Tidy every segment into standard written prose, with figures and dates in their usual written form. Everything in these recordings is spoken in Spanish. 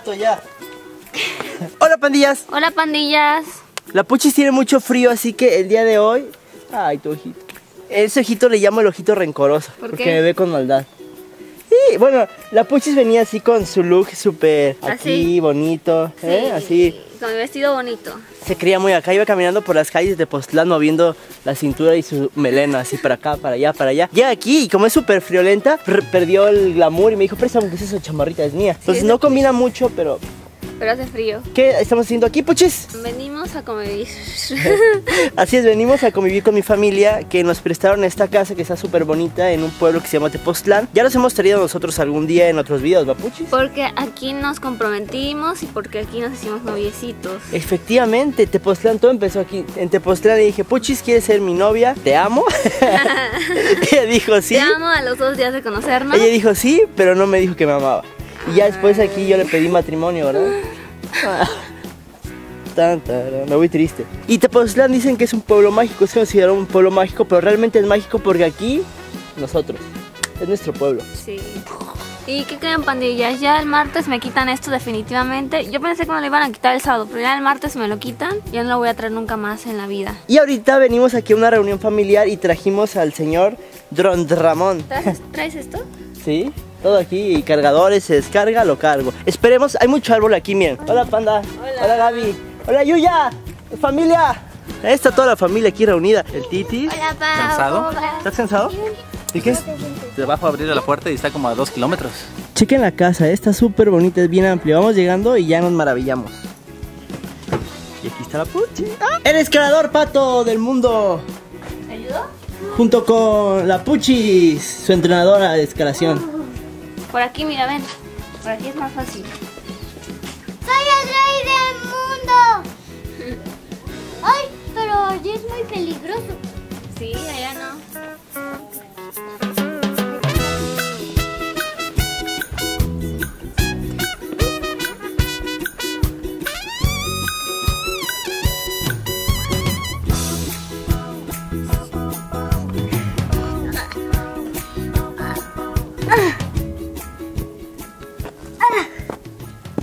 rato ya. Hola, pandillas. Hola, pandillas. La Puchis tiene mucho frío, así que el día de hoy... Ay, tu ojito. Ese ojito le llamo el ojito rencoroso. ¿Por qué? Porque me ve con maldad. Sí, bueno, la Puchis venía así con su look súper aquí, bonito, sí, así. Con mi vestido bonito. Se creía muy acá, iba caminando por las calles de Tepoztlán moviendo la cintura y su melena así para acá, para allá, para allá. Llega aquí y como es súper friolenta, perdió el glamour y me dijo, préstame, ¿qué es eso? Chamarrita, es mía. Entonces sí, no combina mucho, pero... Pero hace frío. ¿Qué estamos haciendo aquí, Puchis? Venimos a convivir. Así es, venimos a convivir con mi familia, que nos prestaron esta casa que está súper bonita en un pueblo que se llama Tepoztlán. Ya los hemos traído nosotros algún día en otros videos, ¿va, Puchis? Porque aquí nos comprometimos y porque aquí nos hicimos noviecitos. Efectivamente, Tepoztlán, todo empezó aquí. En Tepoztlán le dije, Puchis, ¿quieres ser mi novia? ¿Te amo? Ella dijo, sí. Te amo a los 2 días de conocernos. Ella dijo, sí, pero no me dijo que me amaba. Y ya después aquí yo le pedí matrimonio, ¿verdad? Me voy triste. Y Tepoztlán dicen que es un pueblo mágico, se considera un pueblo mágico, pero realmente es mágico porque aquí, nosotros, es nuestro pueblo. Sí. ¿Y qué creen, pandillas? Ya el martes me quitan esto definitivamente. Yo pensé que me lo iban a quitar el sábado, pero ya el martes me lo quitan. Ya no lo voy a traer nunca más en la vida. Y ahorita venimos aquí a una reunión familiar y trajimos al señor Don Ramón. ¿Traes esto? Sí. Todo aquí, y cargadores, se descarga, lo cargo. Esperemos, hay mucho árbol aquí, miren. Hola, Panda. Hola, hola, Gaby. Hola, Yuya. Familia. Ahí está toda la familia aquí reunida. El Titi. Hola, Pau. ¿Cansado? Hola. ¿Estás cansado? ¿Y qué es? Te bajo a abrir la puerta y está como a 2 kilómetros. Chequen la casa, está súper bonita, es bien amplia. Vamos llegando y ya nos maravillamos. Y aquí está la Puchi. ¡Ah! El escalador pato del mundo. ¿Me ayudó? Junto con la Puchis, su entrenadora de escalación. Por aquí, mira, ven. Por aquí es más fácil. ¡Soy el rey del mundo! ¡Ay! Pero allí es muy peligroso. Sí, allá no.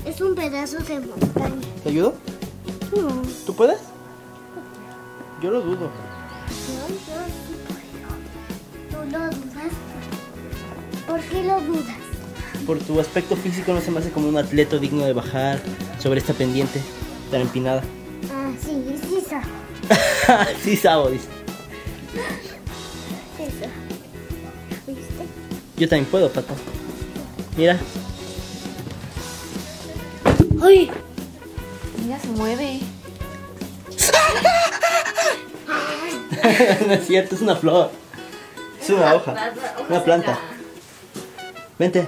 Es un pedazo de montaña. ¿Te ayudo? No. ¿Tú puedes? Yo lo dudo. No, yo sí puedo. ¿Tú lo dudas? ¿Por qué lo dudas? Por tu aspecto físico no se me hace como un atleta digno de bajar sobre esta pendiente tan empinada. Ah, sí, sí sabo. Sí sabo, dice. Eso. ¿Viste? Yo también puedo, Pato. Mira. ¡Ay! Mira, se mueve. No es cierto, es una flor. Es una hoja. Una planta. Vente.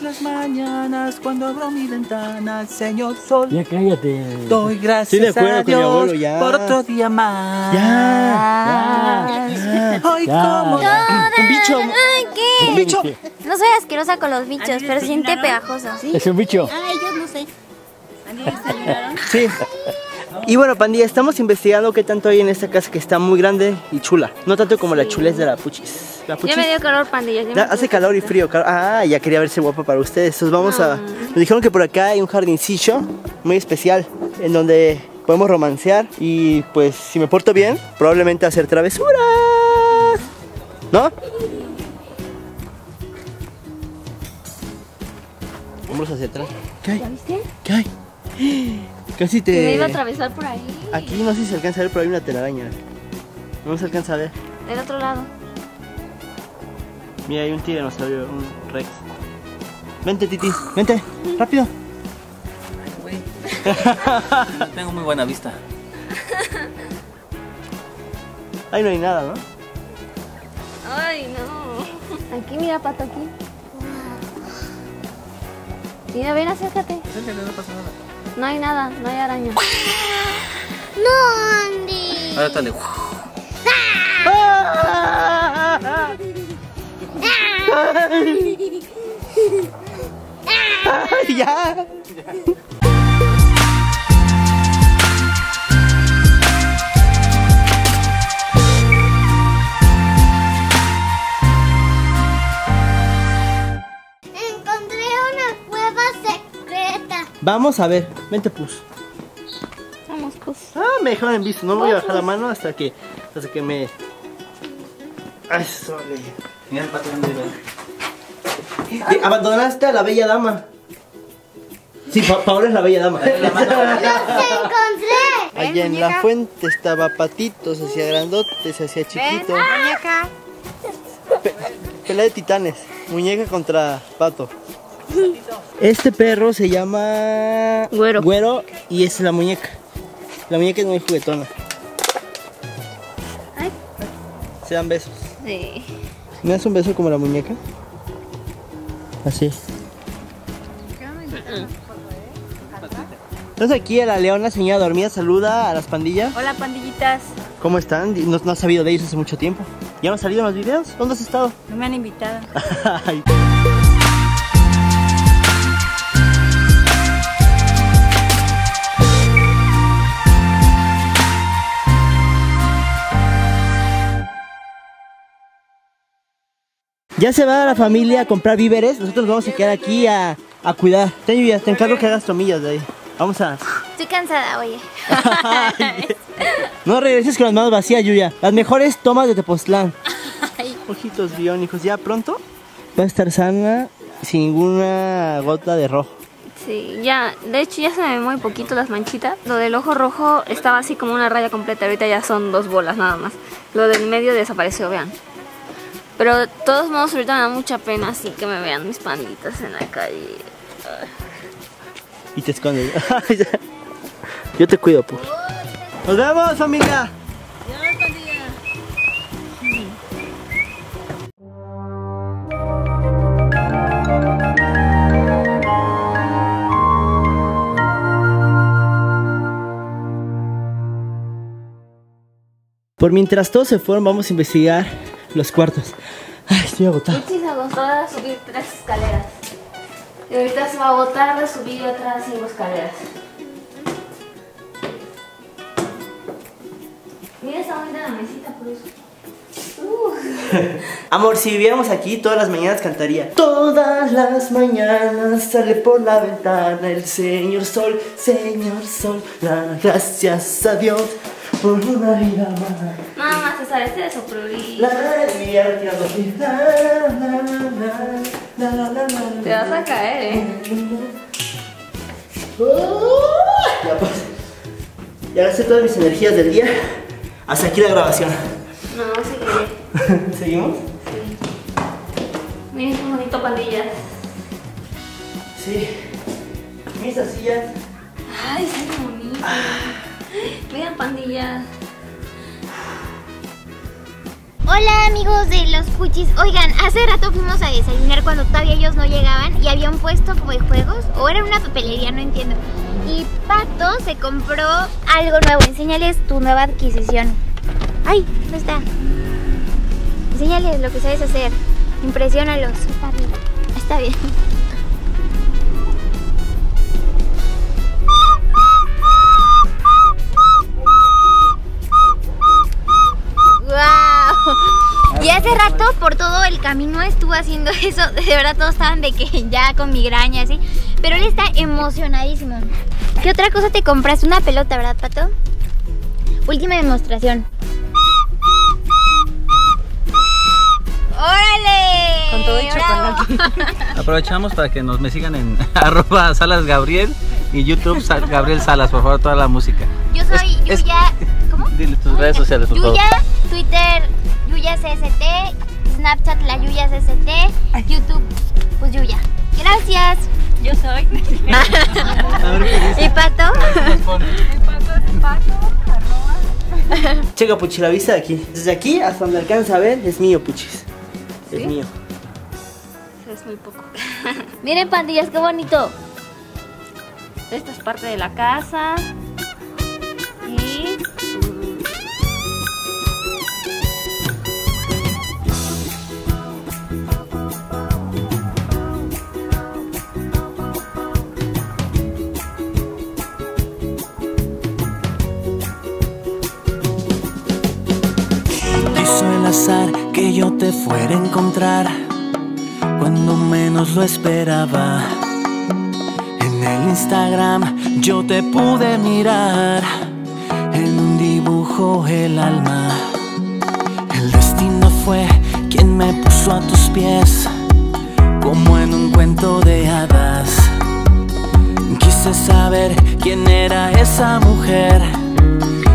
Las mañanas cuando abro mi ventana, señor sol, ya cállate, doy gracias a Dios por otro día más. Hoy como un bicho, un bicho. No soy asquerosa con los bichos, pero siente pegajoso. Es un bicho. Ay, yo no sé. ¿A mí me ayudaron? Sí. Y bueno, pandilla, estamos investigando qué tanto hay en esta casa que está muy grande y chula. No tanto como la chulez de la Puchis. La Puchis. Ya me dio calor, pandilla. Hace calor y frío. Ah, ya quería verse guapa para ustedes. Entonces vamos a... Nos dijeron que por acá hay un jardincillo muy especial en donde podemos romancear y pues si me porto bien, probablemente hacer travesuras, ¿no? Vamos hacia atrás. ¿Qué hay? ¿Ya viste? ¿Qué hay? Casi te... Me iba a atravesar por ahí. Aquí no sé si se alcanza a ver, pero hay una telaraña. No se alcanza a ver. Del otro lado. Mira, hay un tiranosaurio, un rex. Vente, Titi, vente, rápido. Ay, güey. Tengo muy buena vista. Ahí no hay nada, ¿no? Ay, no. Aquí, mira, Pato, aquí. Mira, ven, acércate. Acércate, no pasa nada. No hay nada, no hay araña. ¡No, Andy! Ahora está de... ¡Ya! Vamos a ver, vente Pus. Vamos Pus. Ah, me dejaron en visto, no voy a bajar la mano hasta que me... Ay, sorry. Mira el patrón de... Abandonaste a la bella dama. Sí, Paola es la bella dama. ¡Los encontré! Allá en la fuente estaba Patito, se hacía grandote, se hacía chiquito. Muñeca. Pelea de titanes, muñeca contra pato. Este perro se llama... Güero. Güero y es la muñeca. La muñeca es muy juguetona. Ay. Se dan besos. Sí. ¿Me das un beso como la muñeca? Así. Entonces aquí a la leona, señora dormida, saluda a las pandillas. Hola pandillitas. ¿Cómo están? No has sabido de ellos hace mucho tiempo. ¿Ya no han salido los videos? ¿Dónde has estado? No me han invitado. Ya se va a la familia a comprar víveres. Nosotros vamos a quedar aquí a cuidar. Ten, Yuya, te encargo que hagas tomillas de ahí. Vamos a... Estoy cansada, oye. No regreses con las manos vacías, Yuya. Las mejores tomas de Tepoztlán. Ojitos biónicos. Ya pronto va a estar sana sin ninguna gota de rojo. Sí, ya. De hecho, ya se me ven muy poquito las manchitas. Lo del ojo rojo estaba así como una raya completa. Ahorita ya son dos bolas nada más. Lo del medio desapareció, vean. Pero de todos modos, ahorita me da mucha pena así que me vean mis panditas en la calle. Y te escondes. Yo te cuido, pues. ¡Nos vemos, familia! ¡Adiós, pandilla! Por mientras todos se fueron, vamos a investigar los cuartos. Ay, estoy agotada. Luchi se agotó a subir 3 escaleras. Y ahorita se va a agotar de subir otras 5 escaleras. Mira esa bonita la mesita, por eso. Amor, si viviéramos aquí, todas las mañanas cantaría. Todas las mañanas sale por la ventana el Señor Sol, da gracias a Dios por una vida más. Mamá, se sabe este de sopruir. Te vas a caer, Ya pasé. Ya gasté todas mis energías del día. Hasta aquí la grabación. No, seguiré. ¿Seguimos? Sí. Miren qué bonito, pandillas. Sí. Miren esas sillas. Ay, están tan bonitas. Miren, pandillas. Hola amigos de los Puchis. Oigan, hace rato fuimos a desayunar cuando todavía ellos no llegaban y habían puesto como de juegos o era una papelería, no entiendo. Y Pato se compró algo nuevo. Enséñales tu nueva adquisición. Ay, no está. Enséñales lo que sabes hacer. Impresiónalos. Está bien. Está bien. Y hace rato por todo el camino estuvo haciendo eso. De verdad todos estaban de que ya con migraña así. Pero él está emocionadísimo. ¿Qué otra cosa te compraste? Una pelota, ¿verdad, Pato? Última demostración. ¡Órale! Con todo el chocolate. Aprovechamos para que me sigan en @salasgabriel y YouTube Gabriel Salas, por favor, toda la música. Yo soy Yuya. ¿Cómo? Dile tus redes sociales, por favor. Yuya, Twitter Yuya CST, Snapchat la Yuya CST, YouTube pues Yuya. Gracias. Yo soy. ¿Y Pato? Pato. Checa, Puchis, la vista de aquí. Desde aquí hasta donde alcanza a ver es mío, Puchis. ¿Sí? Es mío. Es muy poco. Miren, pandillas, qué bonito. Esta es parte de la casa. Que yo te fuera a encontrar cuando menos lo esperaba en el Instagram yo te pude mirar, en un dibujo el alma. El destino fue quien me puso a tus pies, como en un cuento de hadas. Quise saber quién era esa mujer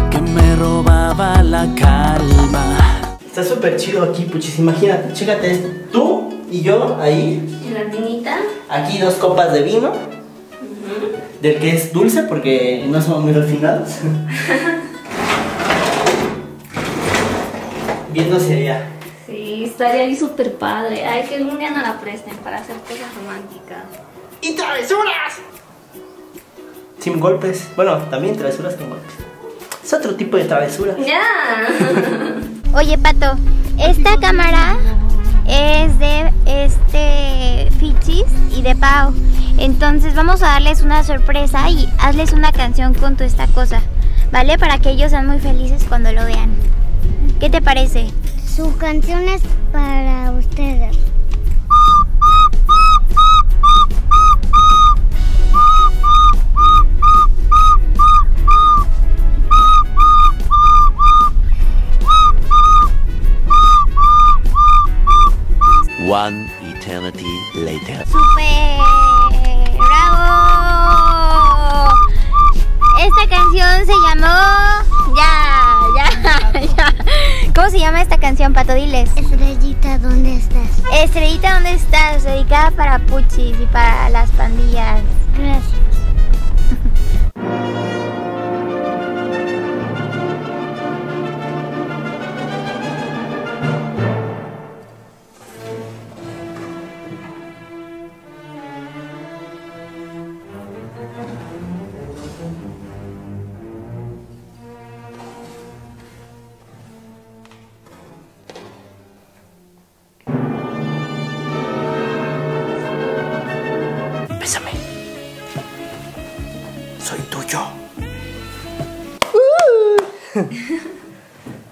que me robaba la calma. Está súper chido aquí, Puchis, imagínate, chécate esto. Tú y yo ahí. En la pinita. Aquí 2 copas de vino. Del que es dulce porque no somos muy refinados. Viendo hacia allá. Sí, estaría ahí súper padre. Ay, que algún día no la presten para hacer cosas románticas. ¡Y travesuras! Sin golpes. Bueno, también travesuras con golpes. Es otro tipo de travesura. ¡Ya! Yeah. Oye, Pato, esta cámara es de Fichis y de Pau. Entonces vamos a darles una sorpresa y hazles una canción con tu esta cosa, ¿vale? Para que ellos sean muy felices cuando lo vean. ¿Qué te parece? Su canción es para ustedes. One eternity later. ¡Súper! ¡Bravo! Esta canción se llamó... Ya. ¿Cómo se llama esta canción, Pato? Diles. Estrellita, ¿dónde estás? Estrellita, ¿dónde estás? Dedicada para Puchis y para las pandillas. Gracias. Soy tuyo.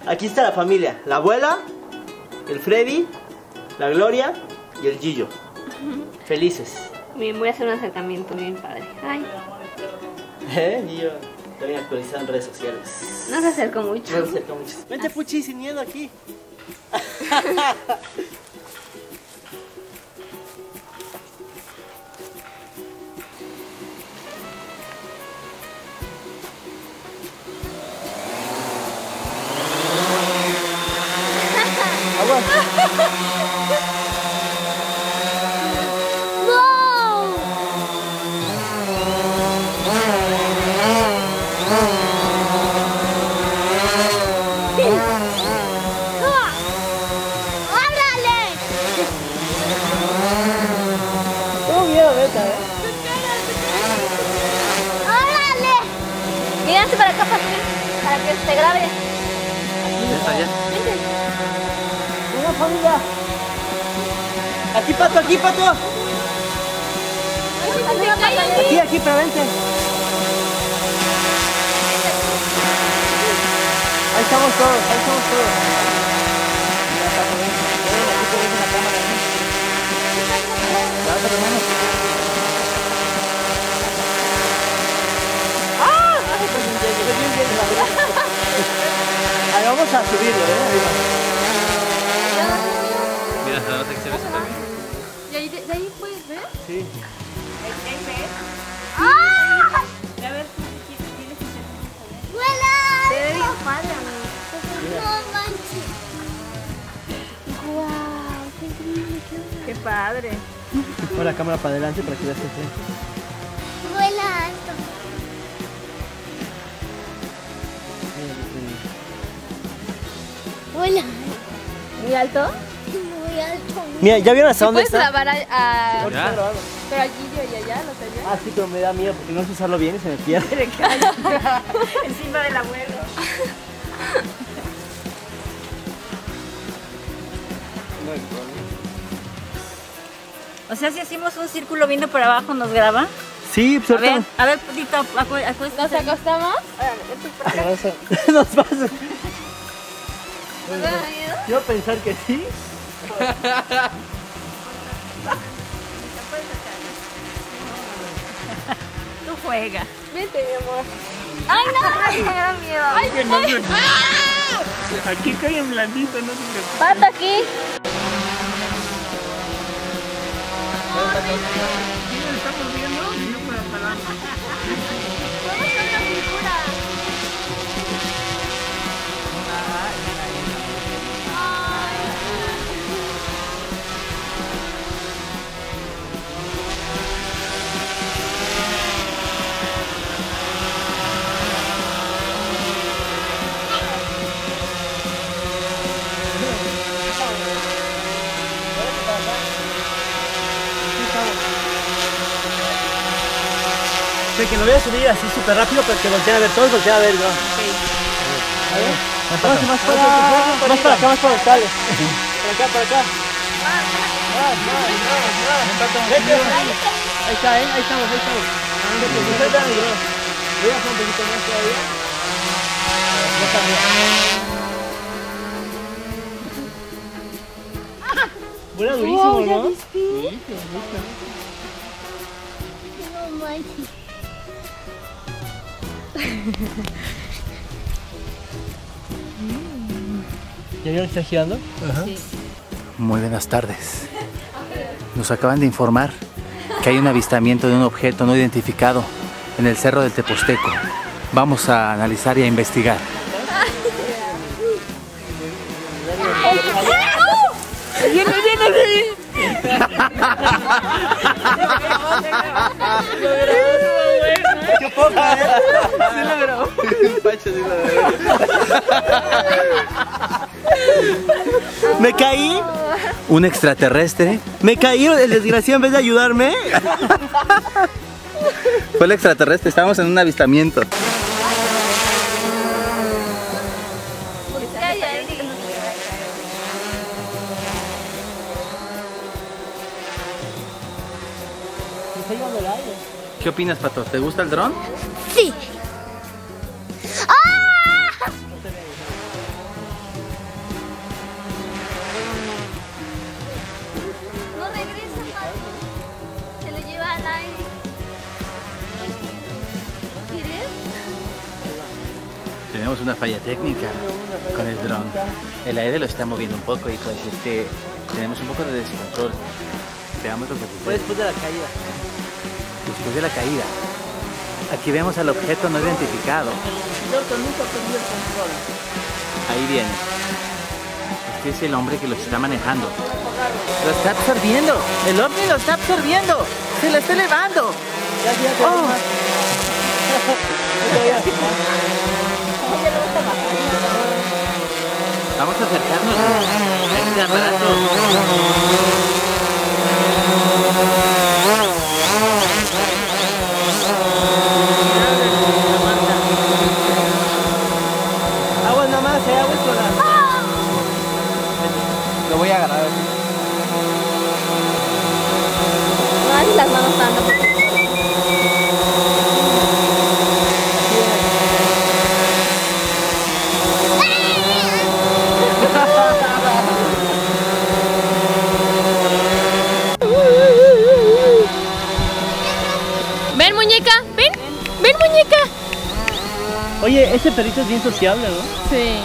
Aquí está la familia, la abuela, el Freddy, la Gloria y el Gillo. Felices. Bien, voy a hacer un acercamiento bien padre. Ay. Gillo, también actualizado en redes sociales. No se acercó mucho. Vente, Puchi, sin miedo aquí. Mírense para acá, para que se grabe. Mira, familia. Aquí, Pato, aquí, Pato. Aquí, pero vente. Ahí estamos todos. Mira, Pato, vente. Aquí te ves en la cámara. Levanta tu mano. Ahí vamos a subirlo, arriba. Mira, hasta la sección esa también. ¿Y ahí puedes ver? Sí. Ahí ves. ¡Ah! A ver si quieres hacer. ¡Vuela! Se ve bien padre, amigo. No manches. ¡Guau! ¡Qué increíble! ¡Qué padre! Pon la cámara para adelante para que veas el frente. ¡Vuela alto! Hola. ¿Muy alto? Muy alto. Mira, ¿ya vieron hasta dónde está? Puedes grabar a... Pero allí y allá, ¿no sé yo? Ah, sí, pero me da miedo porque no sé usarlo bien y se me pierde. Encima del abuelo. O sea, si hacemos un círculo viendo por abajo, ¿nos graba? Sí, pues a ver, Putito, ¿nos acostamos? Nos vamos. Yo pensar que sí. juega. Vente, mi amor. ¡Ay, no! Me da miedo. ¡Ay, que no! Aquí cae en blandito, no se preocupe. ¡Pata aquí! ¿Quién le está volviendo? No puedo parar. ¿Cómo son las figuras? Que lo voy a subir así súper rápido para que volteen a ver todos, volteen a ver yo. ¿No? Okay. A ver, más para acá, más para acá. Para acá. Ahí está, ¿eh? Ahí estamos. Voy a hacer un poquito más todavía. Vuela durísimo, ¿no? Sí, no manches. ¿Ya vieron que está girando? Sí. Muy buenas tardes. Nos acaban de informar que hay un avistamiento de un objeto no identificado en el Cerro del Teposteco. Vamos a analizar y a investigar. ¡Qué poca! ¡Se la grabó! ¡Pacho, se la grabó! ¡Me caí! ¿Un extraterrestre? ¡Me caí! El desgraciado en vez de ayudarme. Fue el extraterrestre, estábamos en un avistamiento. ¿Qué opinas, Pato? ¿Te gusta el dron? Sí. ¡Ah! No regresa, Pato. Se lo lleva al aire. ¿Quieres? Tenemos una falla técnica con el dron. El aire lo está moviendo un poco y pues tenemos un poco de descontrol. Veamos lo que sucede. Fue después de la caída. Después de la caída, aquí vemos al objeto no identificado. Ahí viene. Este es el hombre que los está manejando. Lo está absorbiendo. El hombre lo está absorbiendo. Se lo está elevando. Oh. Vamos a acercarnos a este aparato. Lo voy a agarrar. Ay, las manos tanto. Ven, muñeca, ven, muñeca. Oye, este perrito es bien sociable, ¿no? Sí.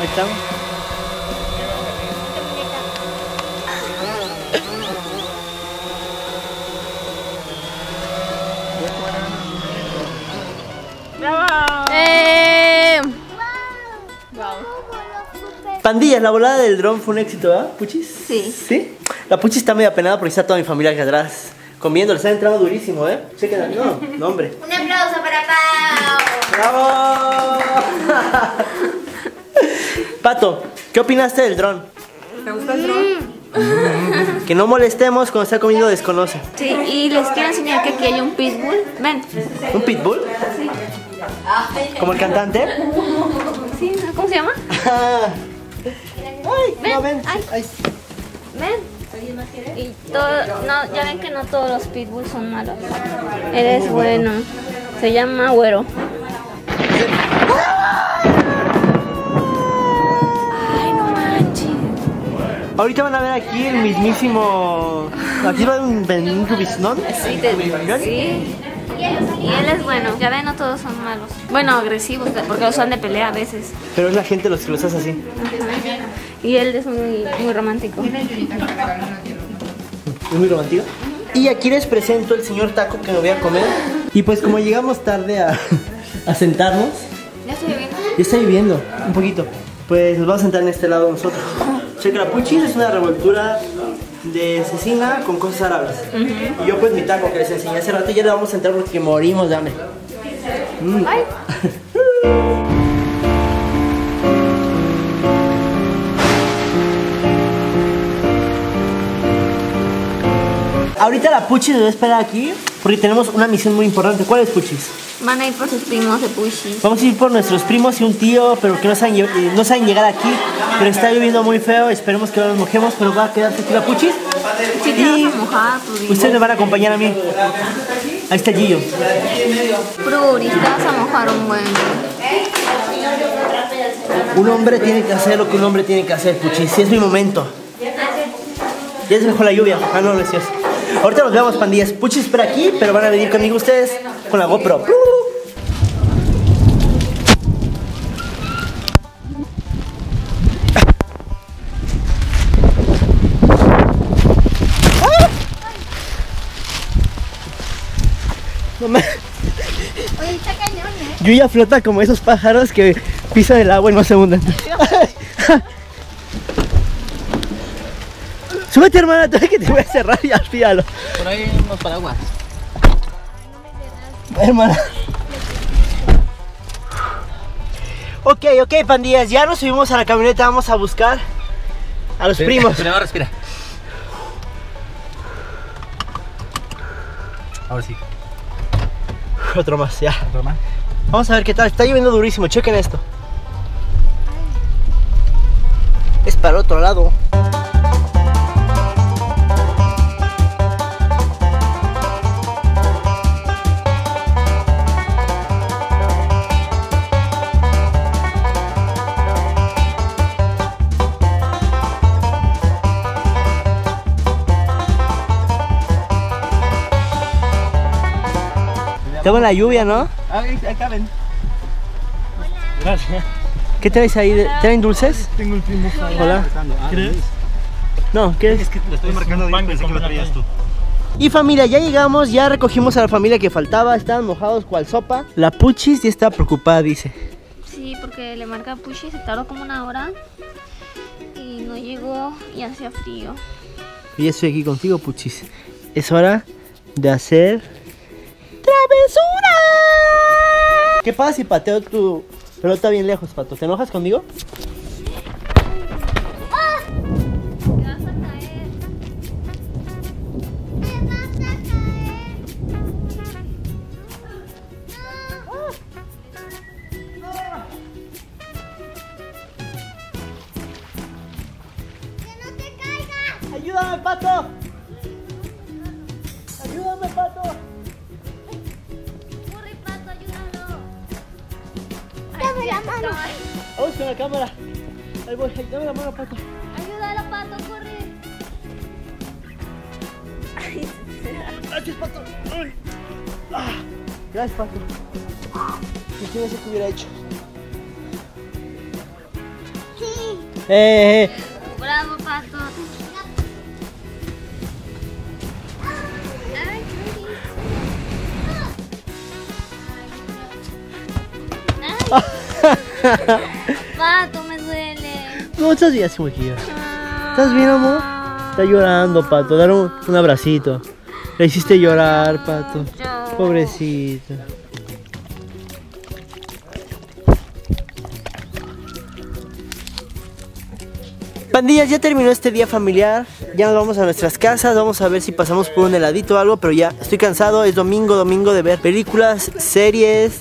Ahí estamos. Pandillas, la volada del dron fue un éxito, ¿verdad, Puchis? Sí. La Puchis está medio apenada porque está toda mi familia aquí atrás comiendo, les ha entrado durísimo, ¿eh? Se quedan, no, hombre. Un aplauso para Pau. ¡Bravo! Pato, ¿qué opinaste del dron? ¿Te gustó el dron? Que no molestemos cuando está comiendo desconoce. Sí, y les quiero enseñar que aquí hay un pitbull. Ven. ¿Un pitbull? Sí. ¿Como el cantante? Sí, ¿cómo se llama? Ay, no, ven. Ay. Ven. Y no, ya ven que no todos los pitbulls son malos. Él es bueno. Se llama Güero. Ay, no manches. Ahorita van a ver aquí el mismísimo ¿Aquí va un rubiznón? Sí, te digo. Sí. Y él es bueno, ya ven, no todos son malos. Bueno, agresivos, porque los han de pelea a veces. Pero es la gente los que los hace así. Y él es muy romántico. ¿Es muy romántico? Y aquí les presento el señor taco que me voy a comer. Y pues como llegamos tarde a sentarnos. ¿Ya está lloviendo? Ya está lloviendo, un poquito. Pues nos vamos a sentar en este lado nosotros. Checrapuchis es una revoltura de cecina con cosas árabes. Y yo pues mi taco que les enseñé hace rato ya le vamos a entrar porque morimos de hambre. Ay. Ahorita la Puchis nos va a esperar aquí porque tenemos una misión muy importante. ¿Cuál es, Puchis? Van a ir por sus primos de Puchis. Vamos a ir por nuestros primos y un tío, pero que no saben llegar aquí. Pero está lloviendo muy feo, esperemos que no nos mojemos, pero va a quedarse aquí la Puchis. Sí, te vas a mojar, tú. Ustedes me van a acompañar a mí. Ahí está Gillo. Pruri, te vas a mojar un buen. Un hombre tiene que hacer lo que un hombre tiene que hacer, Puchis. Sí, es mi momento. Ya se dejó la lluvia. Ah, no, gracias. Ahorita nos vemos, pandillas. Puchis espera aquí, pero van a venir conmigo ustedes con la GoPro. No me... Oye, está cañón, ¿eh? Yuya flota como esos pájaros que pisan el agua y no se hunden. Súbete, hermana, tú que te voy a cerrar y afíalo. Por ahí hay unos paraguas. Hermana. Ok, pandillas, ya nos subimos a la camioneta, vamos a buscar a los primos. Primero respira. Ahora sí. Otro más, ya. Otro más. Vamos a ver qué tal, está lloviendo durísimo, chequen esto. Es para el otro lado. Estaba en la lluvia, ¿no? Ahí caben. Gracias. ¿Qué traes ahí? ¿Traen dulces? Tengo el primo. Hola. ¿Crees? No, ¿qué es? Es que le estoy marcando bien, pensé que lo traías tú. Y familia, ya llegamos, ya recogimos a la familia que faltaba. Estaban mojados cual sopa. La Puchis ya está preocupada, dice. Sí, porque le marca a Puchis, se tardó como una hora. Y no llegó y hacía frío. Y ya estoy aquí contigo, Puchis. Es hora de hacer... ¡travesura! ¿Qué pasa si pateo tu pelota bien lejos, Pato? ¿Te enojas conmigo? ¡Ah! Te vas a caer. Te vas a caer. No. ¡Ah! ¡Que no te caigas! ¡Ayúdame, Pato! ¡Ayúdame, Pato! Vamos con la cámara. Ahí voy, dame la mano, Pato. Ayúdalo, Pato, corre. Ay, gracias, Pato. Ay. Ah, gracias, Pato. ¿Qué no sé qué hubiera hecho? Sí. Bravo, Pato. Pato, me duele. No, estás bien, chiquillo. ¿Estás bien, amor? Está llorando, Pato. Dale un abracito. Le hiciste llorar, Pato. Pobrecito. Pandillas, ya terminó este día familiar. Ya nos vamos a nuestras casas. Vamos a ver si pasamos por un heladito o algo. Pero ya estoy cansado. Es domingo de ver películas, series.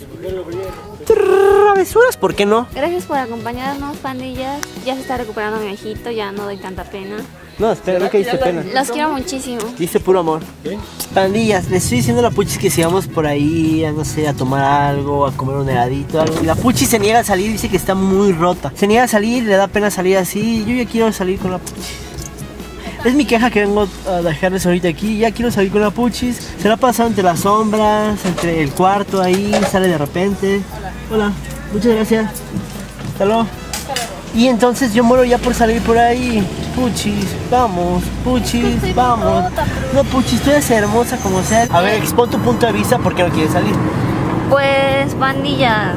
Travesuras, ¿por qué no? Gracias por acompañarnos, pandillas. Ya se está recuperando mi viejito, ya no doy tanta pena. No, espera, nunca hice pena. Los quiero muchísimo. Hice puro amor. ¿Sí? Pandillas, les estoy diciendo a la Puchis que sigamos por ahí, a, no sé, a tomar algo, a comer un heladito, algo. La Puchis se niega a salir, dice que está muy rota. Se niega a salir, le da pena salir así. Yo ya quiero salir con la Puchis. Es mi queja que vengo a dejarles ahorita aquí. Ya quiero salir con la Puchis. Se la pasa entre las sombras, entre el cuarto ahí, sale de repente. Hola. Muchas gracias. Hasta luego. Y entonces yo muero ya por salir por ahí. Puchis, vamos, Puchis, vamos. No, Puchis, tú eres hermosa como sea. A ver, expon tu punto de vista porque no quieres salir. Pues, pandillas,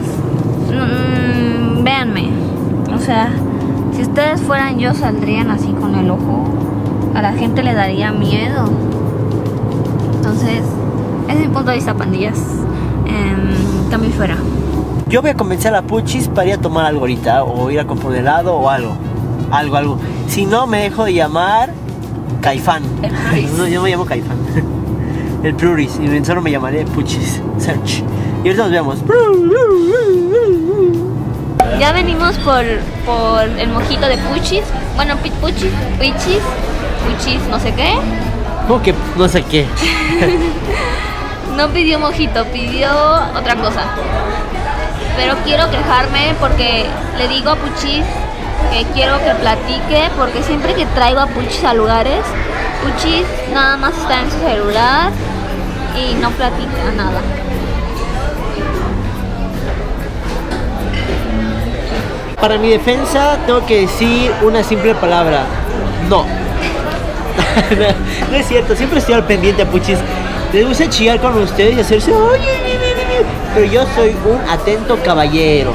véanme. O sea, si ustedes fueran yo, saldrían así con el ojo. A la gente le daría miedo. Entonces, ese es mi punto de vista, pandillas. También fuera. Yo voy a convencer a Puchis para ir a tomar algo ahorita, o ir a comprar un helado o algo. Algo. Si no, me dejo de llamar Caifán. El Pluris. No, yo me llamo Caifán. El Pluris. Y solo me llamaré Puchis. Search. Y ahorita nos vemos. Ya venimos por el mojito de Puchis. Bueno, Puchis, no sé qué. ¿Cómo que no sé qué? No pidió mojito, pidió otra cosa. Pero quiero quejarme porque le digo a Puchis que quiero que platique, porque siempre que traigo a Puchis a lugares, Puchis nada más está en su celular y no platica nada. Para mi defensa tengo que decir una simple palabra: no. No es cierto, siempre estoy al pendiente a Puchis. Les gusta chillar con ustedes y hacerse oye. Pero yo soy un atento caballero.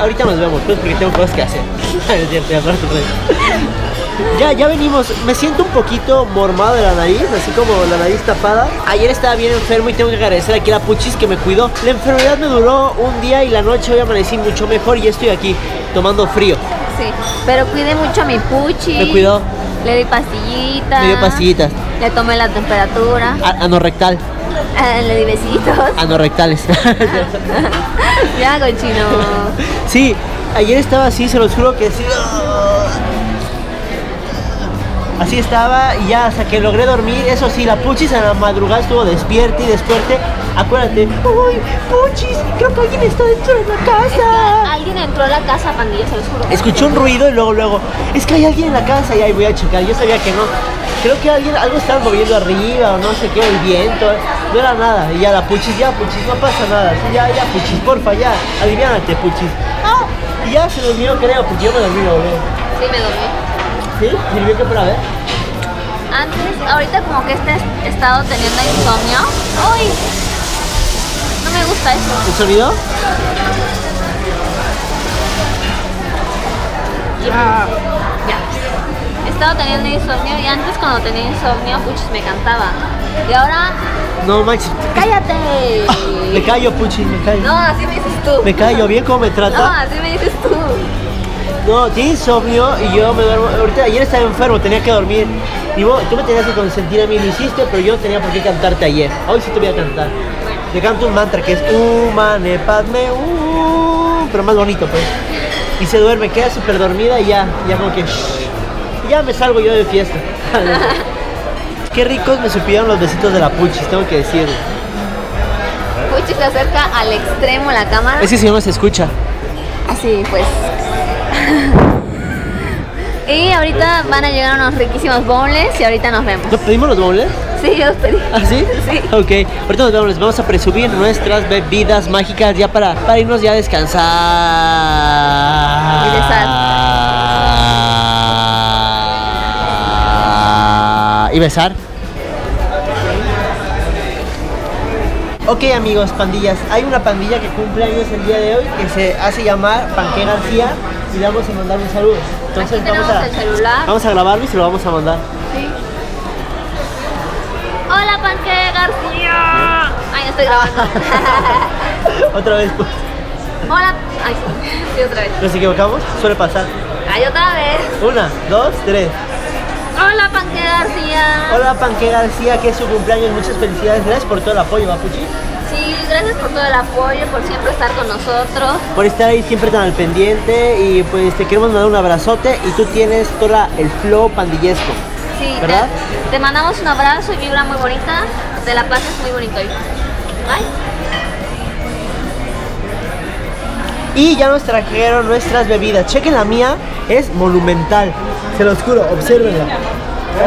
Ahorita nos vemos, pues, porque tengo cosas que hacer. Ya venimos. Me siento un poquito mormado de la nariz, así como la nariz tapada. Ayer estaba bien enfermo y tengo que agradecer aquí a la Puchis que me cuidó. La enfermedad me duró un día y la noche hoy amanecí mucho mejor y estoy aquí tomando frío. Sí, pero cuide mucho a mi Puchis. Me cuidó. Le di pastillitas. Me dio pastillitas. Le tomé la temperatura. Anorrectal. Le di besitos. Anorrectales. Ya, cochino. Sí, ayer estaba así, se los juro que así. Así estaba y ya hasta que logré dormir. Eso sí, la Puchis a la madrugada estuvo despierta y despuerte. Acuérdate. ¡Uy, Puchis! Creo que alguien está dentro de la casa. Es que alguien entró a la casa, pandilla, se los juro. Escuché un ruido y luego. Es que hay alguien en la casa y ahí voy a checar. Yo sabía que no. Creo que algo estaba moviendo arriba o no sé qué, el viento. No era nada. Y ya la Puchis, no pasa nada. Ya, Puchis, porfa, ya. Aliviánate, Puchis. Ah, y ya se durmió, creo, porque yo me dormí, boludo. Sí, me dormí. ¿Sí? ¿Sirvió que para ver? Antes, ahorita como que he estado teniendo insomnio. ¡Uy! No me gusta eso. ¿Te olvidó? Ya. He estado teniendo insomnio y antes cuando tenía insomnio, Puchis me cantaba. Y ahora... No manches. ¡Cállate! Oh, me callo, Puchis, me callo. No, así me dices tú. Me callo, ¿bien cómo me trata? No, así me dices tú. No, tiene insomnio y yo me duermo. Ahorita, ayer estaba enfermo, tenía que dormir. Y vos, tú me tenías que consentir a mí, lo hiciste, pero yo no tenía por qué cantarte ayer. Hoy sí te voy a cantar. Te canto un mantra que es mane, padme, pero más bonito, pues. Y se duerme, queda súper dormida y ya como que... Ya me salgo yo de fiesta. Qué ricos me supieron los besitos de la Puchis, tengo que decirlo. Puchis se acerca al extremo la cámara. Es que si no se escucha. Así, pues... Y ahorita van a llegar unos riquísimos bowls y ahorita nos vemos. ¿Nos pedimos los bowls? Sí, yo los pedí. ¿Ah, sí? Sí. Ok, ahorita nos vemos, les vamos a presumir nuestras bebidas mágicas ya para irnos ya a descansar. Y besar. ¿Y besar? Ok, amigos, pandillas, hay una pandilla que cumple años el día de hoy que se hace llamar Panque García y le vamos a mandar un saludo. Entonces vamos a grabarlo y se lo vamos a mandar. Sí. Hola, Panque García. Ay, no estoy grabando. Otra vez, pues. Hola. Ay, sí, otra vez. ¿Nos equivocamos? Suele pasar. Ay, otra vez. 1, 2, 3. Hola, Panque García. Hola, Panque García, que es su cumpleaños. Muchas felicidades. Gracias por todo el apoyo, Puchis. Sí, gracias por todo el apoyo, por siempre estar con nosotros. Por estar ahí siempre tan al pendiente. Y pues te queremos mandar un abrazote. Y tú tienes todo el flow pandillesco. Sí, ¿verdad? Te mandamos un abrazo y vibra muy bonita. Te la pasas muy bonito hoy. Bye. Y ya nos trajeron nuestras bebidas. Chequen la mía, es monumental. Se los juro, obsérvenla.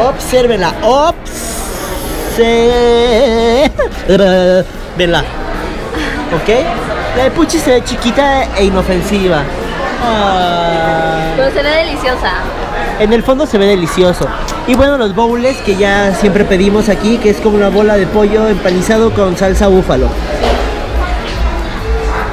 Obsérvenla, obsérvenla, ¿ok? La de Puchi se ve chiquita e inofensiva. Pero se ve deliciosa. En el fondo se ve delicioso. Y bueno, los bowls que ya siempre pedimos aquí, que es como una bola de pollo empanizado con salsa búfalo.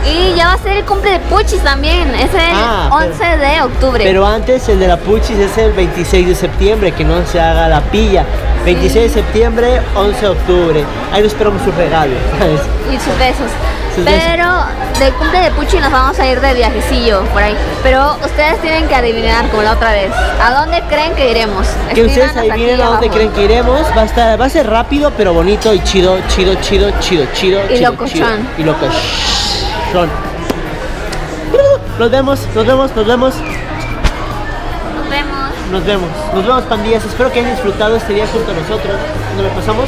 Y ya va a ser el cumple de Puchis también, es el 11 de octubre. Pero antes el de la Puchis es el 26 de septiembre, que no se haga la pilla. 26 de septiembre, 11 de octubre. Ahí nos esperamos sus regalos, ¿sabes? Y sus besos. Pero del cumple de Puchi nos vamos a ir de viajecillo por ahí. Pero ustedes tienen que adivinar como la otra vez. ¿A dónde creen que iremos? Que ustedes adivinen a dónde creen que iremos. Va a ser rápido pero bonito y chido, chido, chido, chido, chido. Y locochón. Y locochón. Nos vemos, nos vemos, nos vemos. Nos vemos. Nos vemos. Nos vemos, pandillas. Espero que hayan disfrutado este día junto a nosotros. Nos lo pasamos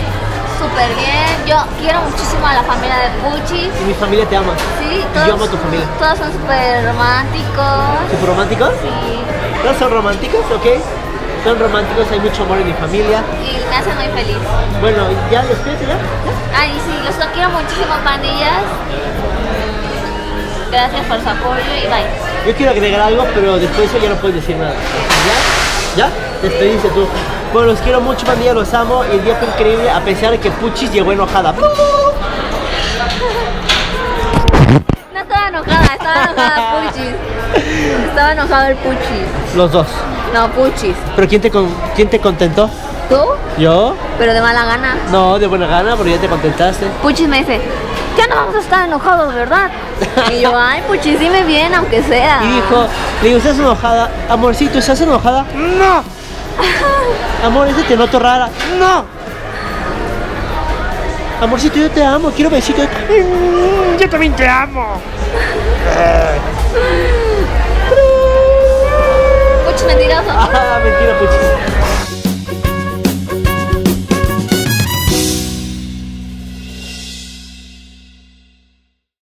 súper bien. Yo quiero muchísimo a la familia de Puchi. Y mi familia te ama. Sí, todos, y yo amo a tu familia. Todos son súper románticos. ¿Súper románticos? Sí. ¿Todos son románticos? Ok. Son románticos, hay mucho amor en mi familia. Y me hacen muy feliz. Bueno, ¿ya los pides? ¿Ya? Ay, sí, los quiero muchísimo, pandillas. Gracias por su apoyo y bye. Yo quiero agregar algo, pero después ya no puedes decir nada. ¿Ya? ¿Ya? Despediste tú. Bueno, los quiero mucho, pandilla, los amo. Y el día fue increíble, a pesar de que Puchis llegó enojada. No estaba enojada, estaba enojada Puchis. Estaba enojado el Puchis. Los dos. No, Puchis. ¿Pero quién te contentó? ¿Tú? ¿Yo? Pero de mala gana. No, de buena gana, porque ya te contentaste. Puchis me dice, ya no vamos a estar enojados, ¿verdad? Y yo, ay, Puchis, dime bien, aunque sea. Y dijo, le digo, ¿estás enojada? Amorcito, ¿estás enojada? ¡No! Amor, ese te noto rara. ¡No! Amorcito, yo te amo, quiero besito. Yo también te amo. Puchis mentiroso. Ah, mentira, Puchis.